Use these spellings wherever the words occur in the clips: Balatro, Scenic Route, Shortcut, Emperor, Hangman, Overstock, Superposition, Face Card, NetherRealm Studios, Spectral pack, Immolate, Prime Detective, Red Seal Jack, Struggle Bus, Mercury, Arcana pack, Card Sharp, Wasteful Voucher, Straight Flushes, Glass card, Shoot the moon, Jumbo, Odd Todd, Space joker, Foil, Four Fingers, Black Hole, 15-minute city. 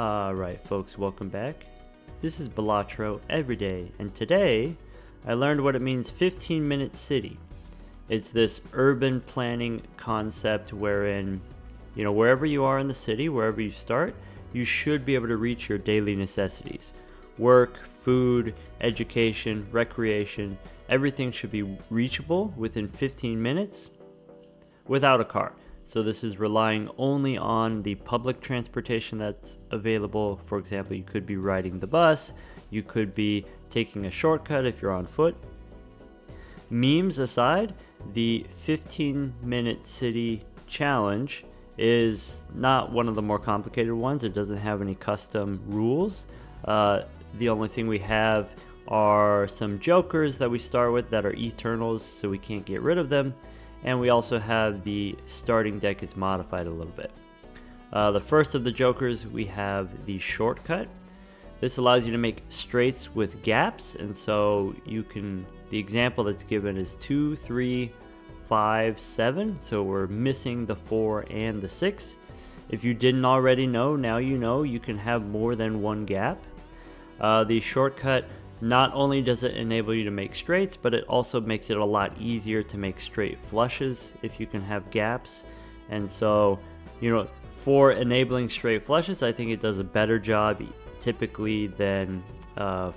Alright folks, welcome back. This is Balatro every day, and today I learned what it means, 15-minute city. It's this urban planning concept wherein, you know, wherever you are in the city, wherever you start, you should be able to reach your daily necessities. Work, food, education, recreation, everything should be reachable within 15 minutes without a car. So this is relying only on the public transportation that's available. For example, you could be riding the bus, you could be taking a shortcut if you're on foot. Memes aside, the 15-minute city challenge is not one of the more complicated ones. It doesn't have any custom rules. The only thing we have are some jokers that we start with that are eternals, so we can't get rid of them, and we also have the starting deck is modified a little bit. The first of the jokers, we have the shortcut. This allows you to make straights with gaps, and so you can, the example that's given is 2, 3, 5, 7, so we're missing the 4 and the 6. If you didn't already know, now you know you can have more than one gap. The shortcut, not only does it enable you to make straights, but it also makes it a lot easier to make straight flushes if you can have gaps. And so, you know, for enabling straight flushes, I think it does a better job typically than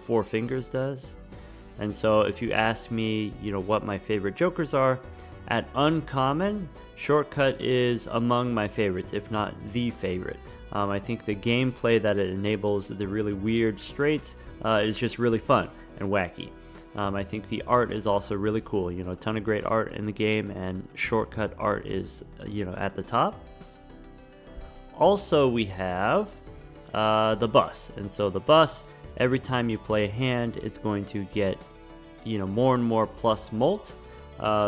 Four Fingers does. And so if you ask me, you know, what my favorite jokers are, at uncommon, shortcut is among my favorites, if not the favorite. I think the gameplay that it enables, the really weird straights, is just really fun and wacky. I think the art is also really cool. You know, a ton of great art in the game, and shortcut art is, you know, at the top. Also, we have the bus, and so the bus, every time you play a hand, it's going to get, you know, more and more plus molt.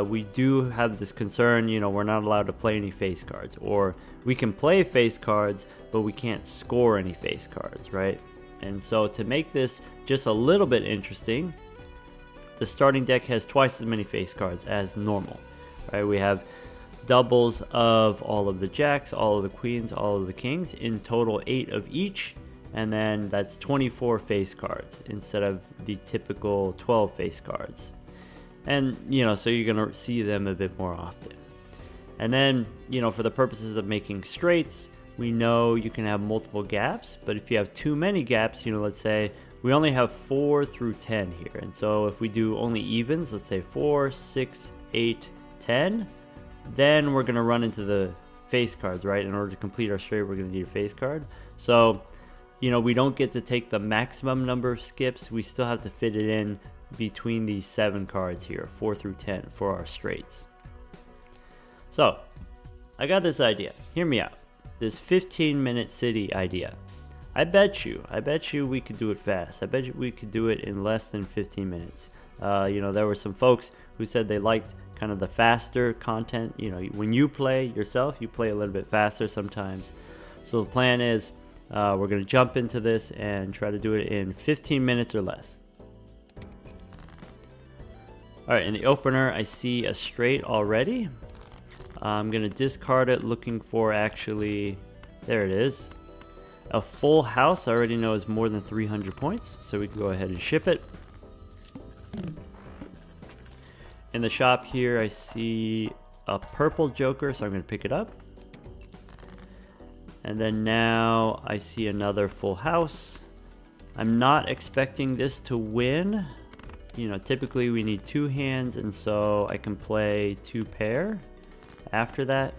We do have this concern, you know, we're not allowed to play any face cards, or we can play face cards, but we can't score any face cards, right? And so to make this just a little bit interesting, the starting deck has twice as many face cards as normal, right? We have doubles of all of the jacks, all of the queens, all of the kings, in total 8 of each, and then that's 24 face cards instead of the typical 12 face cards. And, you know, so you're going to see them a bit more often. And then, you know, for the purposes of making straights, we know you can have multiple gaps, but if you have too many gaps, you know, let's say we only have 4 through 10 here. And so if we do only evens, let's say 4, 6, 8, 10, then we're going to run into the face cards, right? In order to complete our straight, we're going to need a face card. So, you know, we don't get to take the maximum number of skips. We still have to fit it in between these 7 cards here, 4 through 10, for our straights. So I got this idea, hear me out, this 15-minute city idea. I bet you we could do it fast. I bet you we could do it in less than 15 minutes. You know, there were some folks who said they liked kind of the faster content. You know, when you play yourself, you play a little bit faster sometimes. So the plan is, we're going to jump into this and try to do it in 15 minutes or less. Alright, in the opener, I see a straight already. I'm going to discard it, looking for, actually, there it is. A full house I already know is more than 300 points, so we can go ahead and ship it. In the shop here, I see a purple joker, so I'm going to pick it up. And then now I see another full house. I'm not expecting this to win. You know, typically we need 2 hands, and so I can play 2 pair after that.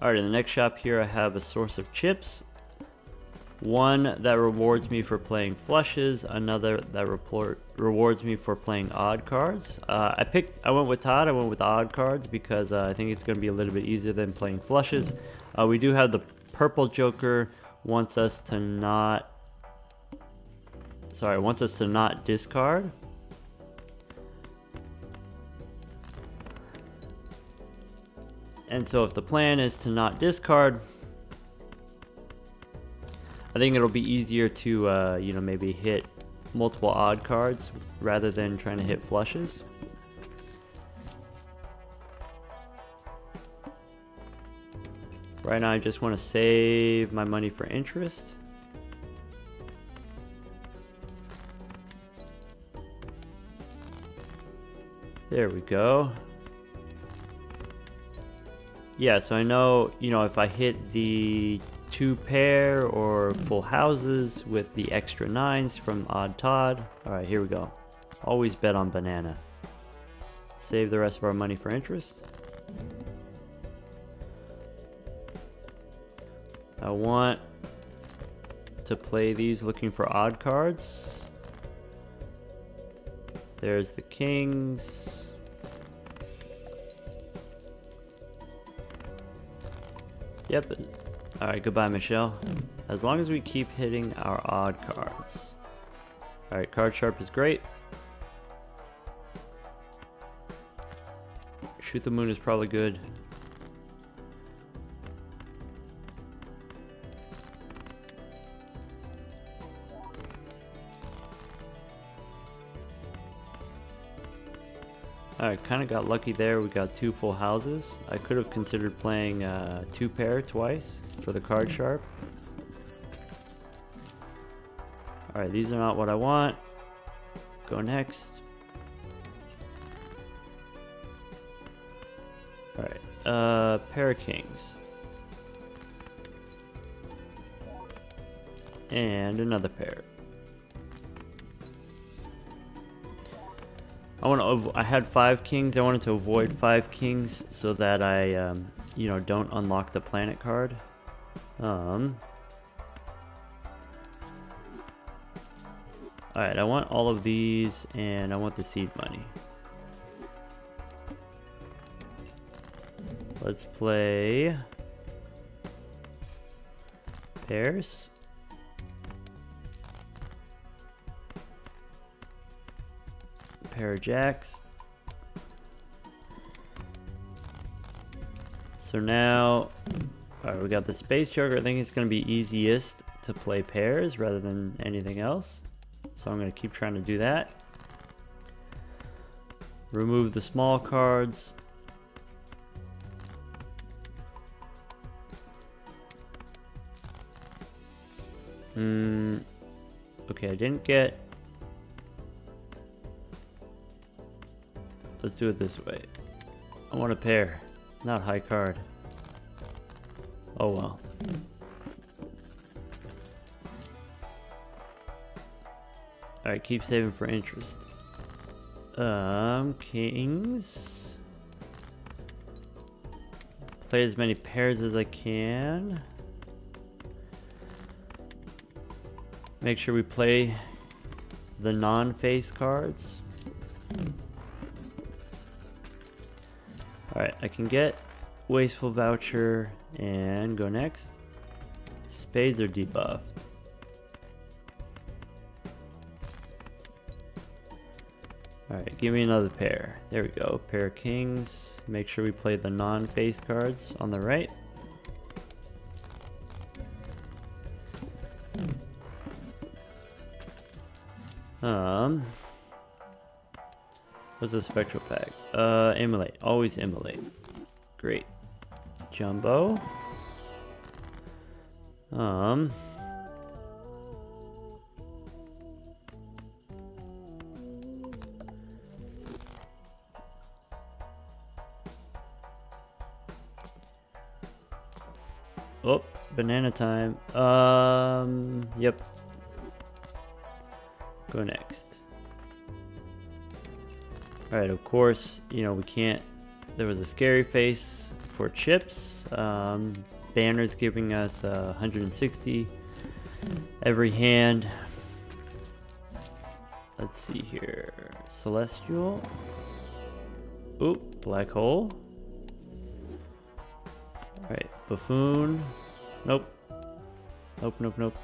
Alright, in the next shop here I have a source of chips. One that rewards me for playing flushes, another that rewards me for playing odd cards. I went with Todd, I went with odd cards because I think it's going to be a little bit easier than playing flushes. We do have the purple joker wants us to not discard. And so if the plan is to not discard, I think it'll be easier to, you know, maybe hit multiple odd cards rather than trying to hit flushes. Right now I just want to save my money for interest. There we go. Yeah, so I know, you know, if I hit the 2 pair or full houses with the extra 9s from Odd Todd. All right, here we go. Always bet on banana. Save the rest of our money for interest. I want to play these looking for odd cards. There's the kings. Yep. Alright, goodbye, Michelle. As long as we keep hitting our odd cards. Alright, Card Sharp is great. Shoot the Moon is probably good. Alright, kind of got lucky there. We got 2 full houses. I could have considered playing 2 pair twice for the Card Sharp. Alright, these are not what I want. Go next. Alright, Parakings. And another pair. I had 5 kings. I wanted to avoid 5 kings so that I, you know, don't unlock the planet card. All right, I want all of these, and I want the seed money. Let's play pairs. Pair of jacks. So now, all right, we got the space joker. I think it's going to be easiest to play pairs rather than anything else. So I'm going to keep trying to do that. Remove the small cards. Okay, I didn't get. Let's do it this way. I want a pair, not high card. Oh well. Alright, keep saving for interest. Kings. Play as many pairs as I can. Make sure we play the non-face cards. Alright, I can get Wasteful Voucher and go next. Spades are debuffed. Alright, give me another pair. There we go, pair of kings. Make sure we play the non-face cards on the right. What's the spectral pack? Immolate. Always immolate. Great. Jumbo. Oh, banana time. Yep. Go next. Alright, of course, you know, we can't, there was a scary face for chips. Banner's giving us 160 every hand. Let's see here. Celestial. Oop, black hole. Alright, buffoon. Nope. Nope, nope, nope.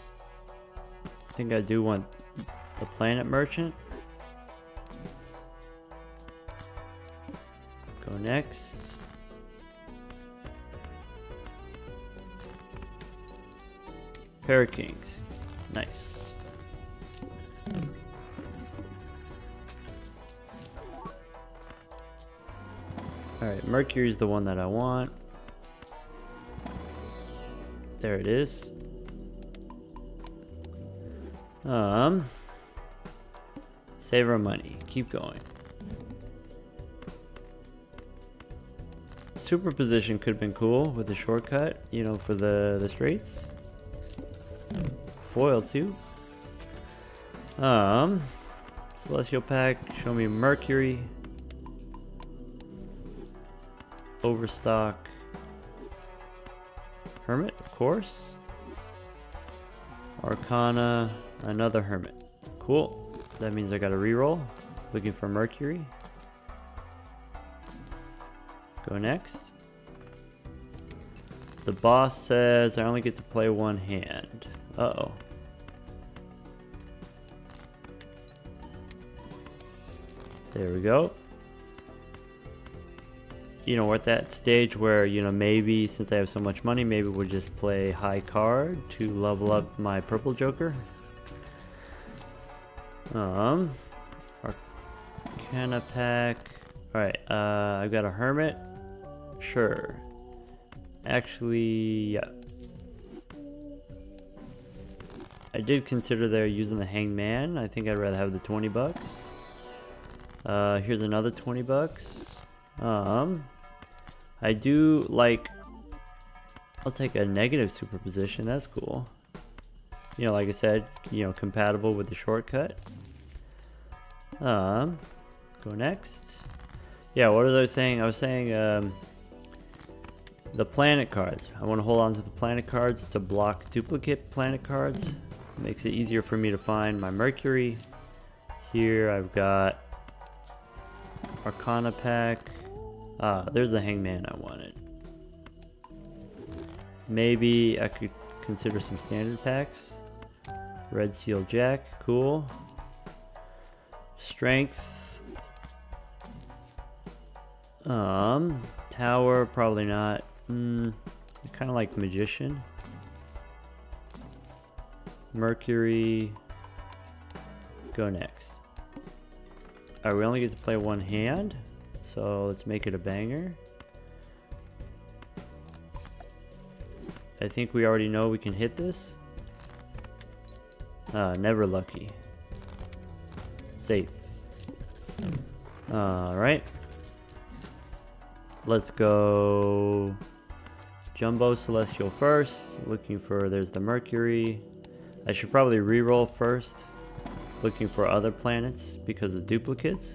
I think I do want the planet merchant. Go next. Parakings. Nice. Alright, Mercury's the one that I want. There it is. Save our money. Keep going. Superposition could have been cool with the shortcut, you know, for the straights. Foil too. Celestial pack. Show me Mercury. Overstock. Hermit, of course. Arcana. Another Hermit. Cool. That means I got a reroll. Looking for Mercury. Go next. The boss says I only get to play one hand. Uh-oh. There we go. You know, we're at that stage where, you know, maybe since I have so much money, maybe we'll just play high card to level up my purple joker. Arcana pack. Alright, I've got a hermit. Sure. Actually, yeah. I did consider there using the hangman. I think I'd rather have the 20 bucks. Here's another 20 bucks. I do like, I'll take a negative superposition. That's cool. You know, like I said, you know, compatible with the shortcut. Go next. Yeah, what was I saying? I was saying the planet cards. I want to hold on to the planet cards to block duplicate planet cards. Makes it easier for me to find my Mercury. Here I've got Arcana pack. There's the hangman I wanted. Maybe I could consider some standard packs. Red Seal Jack, cool. Strength. Tower, probably not. I kind of like Magician. Mercury. Go next. Alright, we only get to play one hand, so let's make it a banger. I think we already know we can hit this. Never lucky. Safe. Alright. Let's go Jumbo Celestial first. Looking for, there's the Mercury. I should probably re-roll first. Looking for other planets because of duplicates.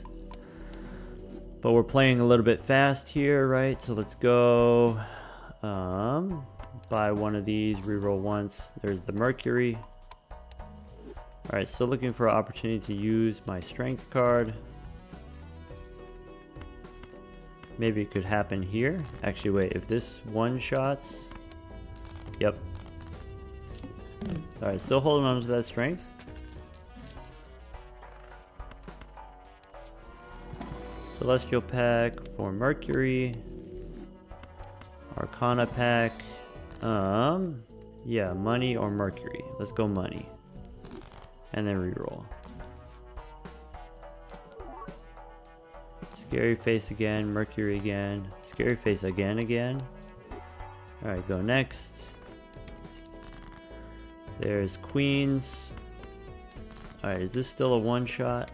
But we're playing a little bit fast here, right? So let's go buy one of these, re-roll once. There's the Mercury. Alright, still looking for an opportunity to use my strength card. Maybe it could happen here. Actually, wait, if this one-shots... Yep. Alright, still holding on to that strength. Celestial pack for Mercury. Arcana pack. Yeah, money or Mercury. Let's go money. And then reroll. Scary face again, Mercury again. Scary face again. Alright, go next. There's Queens. Alright, is this still a one shot?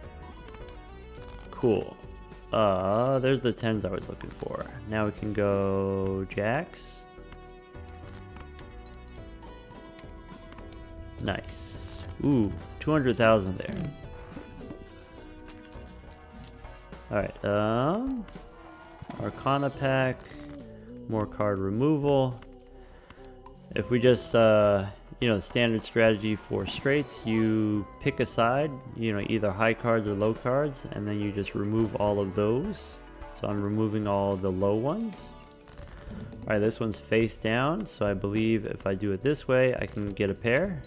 Cool. There's the 10s I was looking for. Now we can go Jacks. Nice. Ooh, 200,000 there. Alright, Arcana pack. More card removal. If we just, you know, standard strategy for straights, you pick a side, you know, either high cards or low cards, and then you just remove all of those. So I'm removing all the low ones. Alright, this one's face down, so I believe if I do it this way, I can get a pair.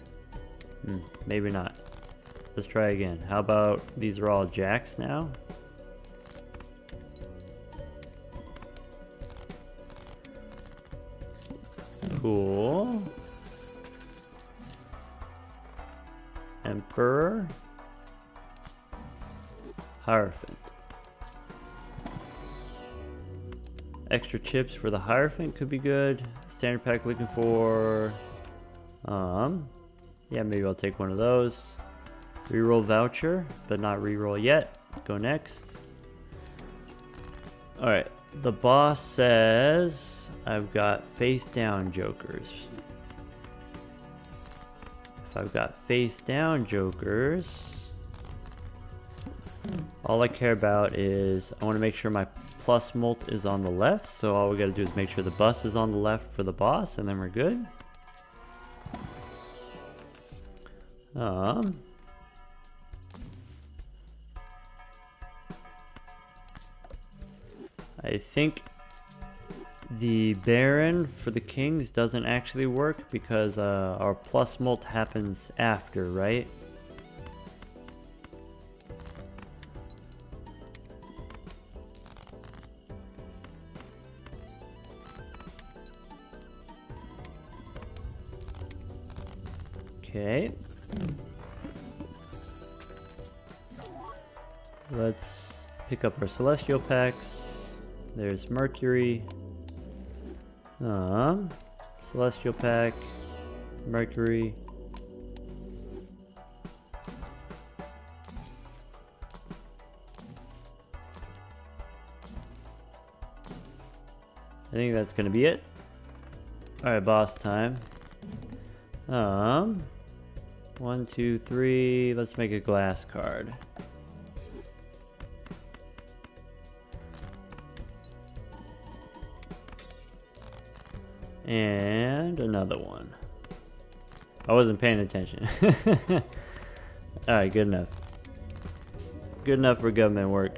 Maybe not. Let's try again. How about these are all jacks now? Cool. Emperor. Hierophant. Extra chips for the Hierophant could be good. Standard pack looking for Yeah, maybe I'll take one of those. Reroll voucher, but not reroll yet. Let's go next. All right, the boss says I've got face down jokers. If I've got face down jokers, all I care about is I want to make sure my plus mult is on the left. So all we got to do is make sure the bus is on the left for the boss, and then we're good. I think the Baron for the Kings doesn't actually work because our plus mult happens after, right? Okay. Let's pick up our Celestial Packs. There's Mercury, Celestial Pack, Mercury. I think that's gonna be it. All right, boss time. 1, 2, 3, let's make a glass card. And another one. I wasn't paying attention. All right, good enough. Good enough for government work.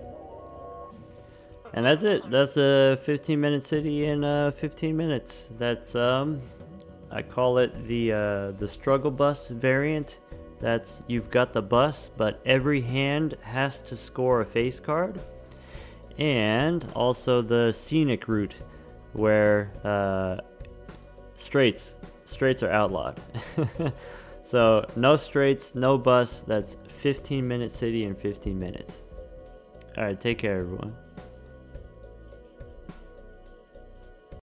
And that's it. That's a 15-minute city in 15 minutes. That's I call it the struggle bus variant. That's you've got the bus, but every hand has to score a face card. And also the scenic route, where straights are outlawed. So no straights, no bus. That's 15-minute city in 15 minutes. All right, take care everyone.